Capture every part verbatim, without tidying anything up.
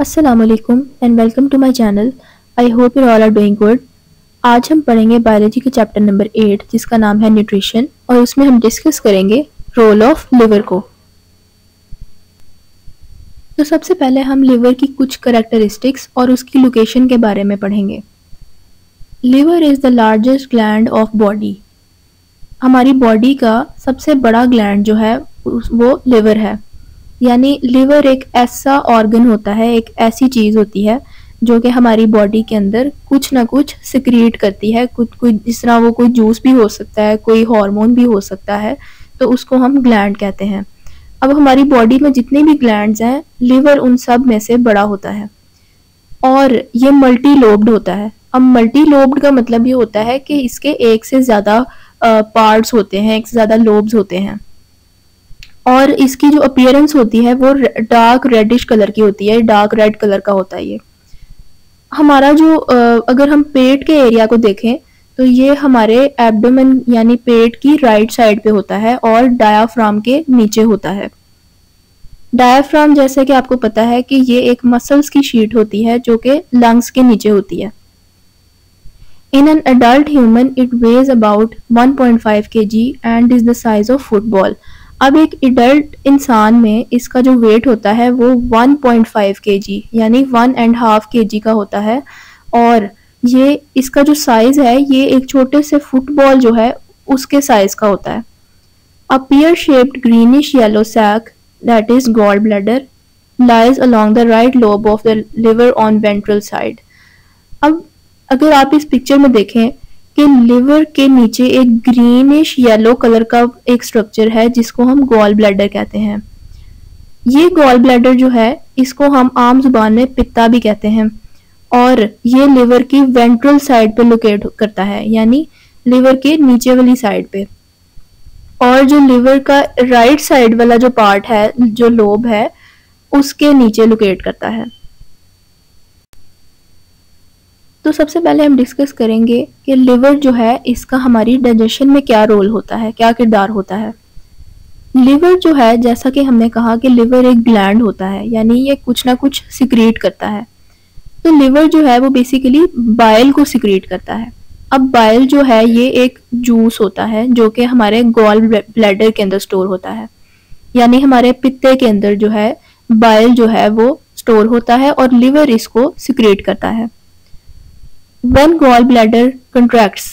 अस्सलामुअलैकुम and welcome to my channel. I hope you all are doing good. आज हम पढ़ेंगे बायोलॉजी के चैप्टर नंबर एट जिसका नाम है न्यूट्रिशन, और उसमें हम डिस्कस करेंगे रोल ऑफ लिवर को। तो सबसे पहले हम लिवर की कुछ करैक्टरिस्टिक्स और उसकी लोकेशन के बारे में पढ़ेंगे। Liver is the largest gland of body. हमारी बॉडी का सबसे बड़ा ग्लैंड जो है वो लिवर है, यानी लिवर एक ऐसा ऑर्गन होता है, एक ऐसी चीज़ होती है जो कि हमारी बॉडी के अंदर कुछ ना कुछ सिक्रीट करती है। कुछ कोई जिस तरह वो कोई जूस भी हो सकता है, कोई हार्मोन भी हो सकता है, तो उसको हम ग्लैंड कहते हैं। अब हमारी बॉडी में जितने भी ग्लैंड्स हैं लिवर उन सब में से बड़ा होता है, और ये मल्टी लोब्ड होता है। अब मल्टी लोब्ड का मतलब ये होता है कि इसके एक से ज़्यादा पार्ट्स होते हैं, एक से ज़्यादा लोब्स होते हैं, और इसकी जो अपीयरेंस होती है वो डार्क रेडिश कलर की होती है, डार्क रेड कलर का होता है ये हमारा। जो अगर हम पेट के एरिया को देखें तो ये हमारे एब्डोमेन यानी पेट की राइट साइड पे होता है और डायाफ्राम के नीचे होता है। डायाफ्राम जैसे कि आपको पता है कि ये एक मसल्स की शीट होती है जो कि लंग्स के नीचे होती है। In an adult human it weighs about one point five KG and is the size of football. अब एक एडल्ट इंसान में इसका जो वेट होता है वो वन पॉइंट फाइव केजी यानी वन एंड हाफ केजी का होता है, और ये इसका जो साइज़ है ये एक छोटे से फुटबॉल जो है उसके साइज़ का होता है। A pear shaped greenish yellow sac that is gall bladder lies along the right lobe of the liver on ventral side. अब अगर आप इस पिक्चर में देखें कि लिवर के नीचे एक ग्रीनिश येलो कलर का एक स्ट्रक्चर है जिसको हम गॉल ब्लैडर कहते हैं। ये गॉल ब्लैडर जो है इसको हम आम जुबान में पित्ता भी कहते हैं, और ये लिवर की वेंट्रल साइड पर लोकेट करता है, यानी लिवर के नीचे वाली साइड पे। और जो लिवर का राइट साइड वाला जो पार्ट है, जो लोब है, उसके नीचे लोकेट करता है। तो सबसे पहले हम डिस्कस करेंगे कि लिवर जो है इसका हमारी डाइजेशन में क्या रोल होता है, क्या किरदार होता है। लिवर जो है, जैसा कि हमने कहा कि लिवर एक ग्लैंड होता है, यानी ये कुछ ना कुछ सिक्रीट करता है। तो लिवर जो है वो बेसिकली बाइल को सिक्रीट करता है। अब बाइल जो है ये एक जूस होता है जो कि हमारे गॉल ब्लैडर के अंदर स्टोर होता है, यानी हमारे पित्ते के अंदर जो है बाइल जो है वो स्टोर होता है और लिवर इसको सिक्रीट करता है। When gallbladder contracts,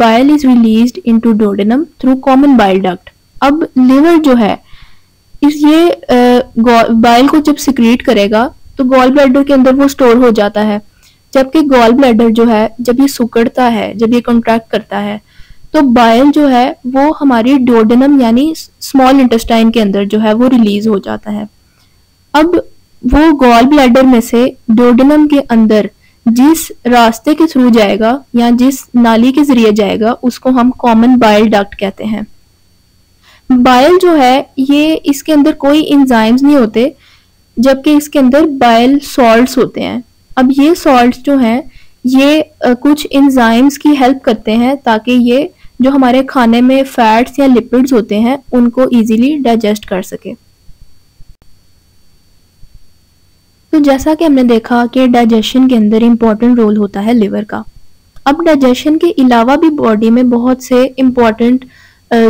bile is released into duodenum through common bile duct. अब liver जो है इस ये बाइल को जब सिक्रीट करेगा तो गॉल ब्लैडर के अंदर वो स्टोर हो जाता है। जबकि गॉल ब्लैडर जो है जब ये सुकड़ता है, जब ये कंट्रैक्ट करता है, तो बाइल जो है वो हमारी डोडेनम यानी स्मॉल इंटेस्टाइन के अंदर जो है वो रिलीज हो जाता है। अब वो गॉल ब्लैडर में से डोडेनम के अंदर जिस रास्ते के थ्रू जाएगा या जिस नाली के जरिए जाएगा उसको हम कॉमन बाइल डक्ट कहते हैं। बाइल जो है ये इसके अंदर कोई एंजाइम्स नहीं होते, जबकि इसके अंदर बाइल सॉल्ट्स होते हैं। अब ये सॉल्ट्स जो हैं ये आ, कुछ एंजाइम्स की हेल्प करते हैं ताकि ये जो हमारे खाने में फैट्स या लिपिड्स होते हैं उनको ईजिली डाइजेस्ट कर सके। तो जैसा कि हमने देखा कि डाइजेशन के अंदर इम्पॉर्टेंट रोल होता है लिवर का। अब डाइजेशन के अलावा भी बॉडी में बहुत से इम्पॉर्टेंट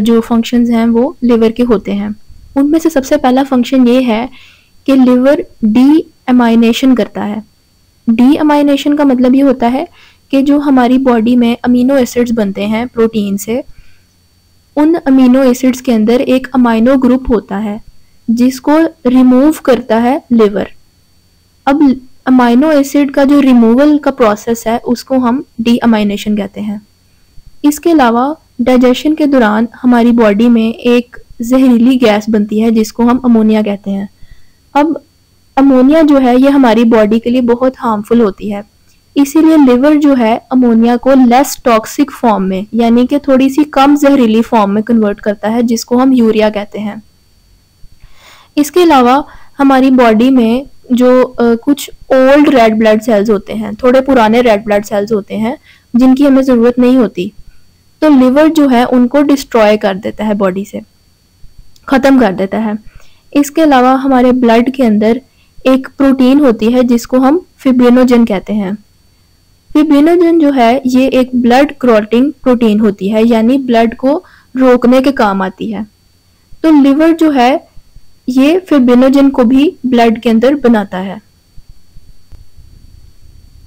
जो फंक्शंस हैं वो लिवर के होते हैं। उनमें से सबसे पहला फंक्शन ये है कि लिवर डी एमाइनेशन करता है। डी एमाइनेशन का मतलब ये होता है कि जो हमारी बॉडी में अमीनो एसिड्स बनते हैं प्रोटीन से, उन अमीनो एसिड्स के अंदर एक अमाइनो ग्रुप होता है जिसको रिमूव करता है लिवर। अब अमाइनो एसिड का जो रिमूवल का प्रोसेस है उसको हम डी अमाइनेशन कहते हैं। इसके अलावा डाइजेशन के दौरान हमारी बॉडी में एक जहरीली गैस बनती है जिसको हम अमोनिया कहते हैं। अब अमोनिया जो है ये हमारी बॉडी के लिए बहुत हार्मफुल होती है, इसीलिए लिवर जो है अमोनिया को लेस टॉक्सिक फॉर्म में यानी कि थोड़ी सी कम जहरीली फॉर्म में कन्वर्ट करता है जिसको हम यूरिया कहते हैं। इसके अलावा हमारी बॉडी में जो आ, कुछ ओल्ड रेड ब्लड सेल्स होते हैं, थोड़े पुराने रेड ब्लड सेल्स होते हैं जिनकी हमें ज़रूरत नहीं होती, तो लिवर जो है उनको डिस्ट्रॉय कर देता है, बॉडी से ख़त्म कर देता है। इसके अलावा हमारे ब्लड के अंदर एक प्रोटीन होती है जिसको हम फिब्रिनोजन कहते हैं। फिब्रिनोजन जो है ये एक ब्लड क्लॉटिंग प्रोटीन होती है, यानी ब्लड को रोकने के काम आती है। तो लिवर जो है ये फिब्रिनोजन को भी ब्लड के अंदर बनाता है।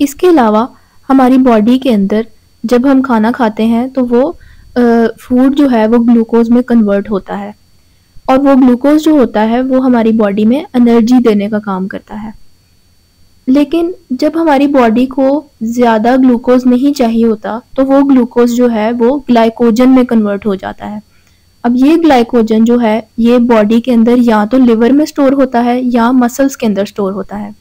इसके अलावा हमारी बॉडी के अंदर जब हम खाना खाते हैं तो वो फूड जो है वो ग्लूकोज में कन्वर्ट होता है, और वो ग्लूकोज जो होता है वो हमारी बॉडी में एनर्जी देने का काम करता है। लेकिन जब हमारी बॉडी को ज़्यादा ग्लूकोज नहीं चाहिए होता तो वो ग्लूकोज जो है वो ग्लाइकोजन में कन्वर्ट हो जाता है। अब ये ग्लाइकोजन जो है ये बॉडी के अंदर या तो लिवर में स्टोर होता है या मसल्स के अंदर स्टोर होता है।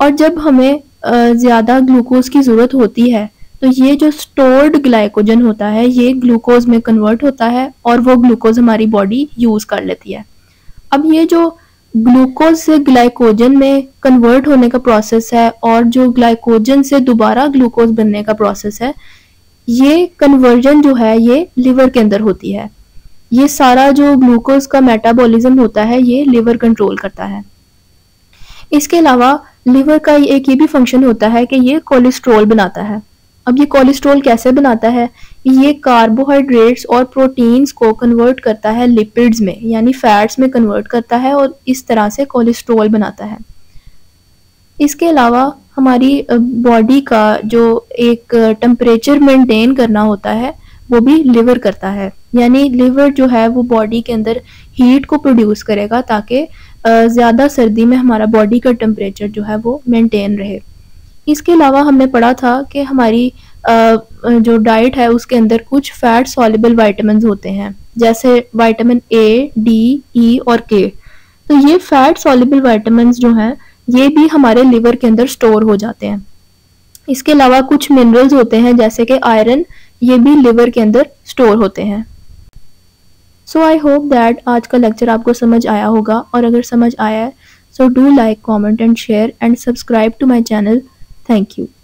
और जब हमें ज़्यादा ग्लूकोज की ज़रूरत होती है तो ये जो स्टोर्ड ग्लाइकोजन होता है ये ग्लूकोज में कन्वर्ट होता है और वो ग्लूकोज हमारी बॉडी यूज़ कर लेती है। अब ये जो ग्लूकोज से ग्लाइकोजन में कन्वर्ट होने का प्रोसेस है और जो ग्लाइकोजन से दोबारा ग्लूकोज बनने का प्रोसेस है, ये कन्वर्जन जो है ये लिवर के अंदर होती है। ये सारा जो ग्लूकोज का मेटाबॉलिज्म होता है ये लिवर कंट्रोल करता है। इसके अलावा लिवर का एक ये भी फंक्शन होता है कि ये कोलेस्ट्रॉल बनाता है। अब ये कोलेस्ट्रॉल कैसे बनाता है? ये कार्बोहाइड्रेट्स और प्रोटीन्स को कन्वर्ट करता है लिपिड्स में, यानी फैट्स में कन्वर्ट करता है और इस तरह से कोलेस्ट्रॉल बनाता है। इसके अलावा हमारी बॉडी का जो एक टेम्परेचर मेंटेन करना होता है वो भी लिवर करता है, यानी लिवर जो है वो बॉडी के अंदर हीट को प्रोड्यूस करेगा ताकि ज़्यादा सर्दी में हमारा बॉडी का टेम्परेचर जो है वो मेंटेन रहे। इसके अलावा हमने पढ़ा था कि हमारी जो डाइट है उसके अंदर कुछ फैट सॉल्युबल विटामिन होते हैं, जैसे विटामिन ए, डी, ई और के। तो ये फैट सॉल्युबल विटामिन जो हैं ये भी हमारे लिवर के अंदर स्टोर हो जाते हैं। इसके अलावा कुछ मिनरल्स होते हैं जैसे कि आयरन, ये भी लिवर के अंदर स्टोर होते हैं। सो आई होप दैट आज का लेक्चर आपको समझ आया होगा, और अगर समझ आया है so do like, comment and share and subscribe to my channel. Thank you.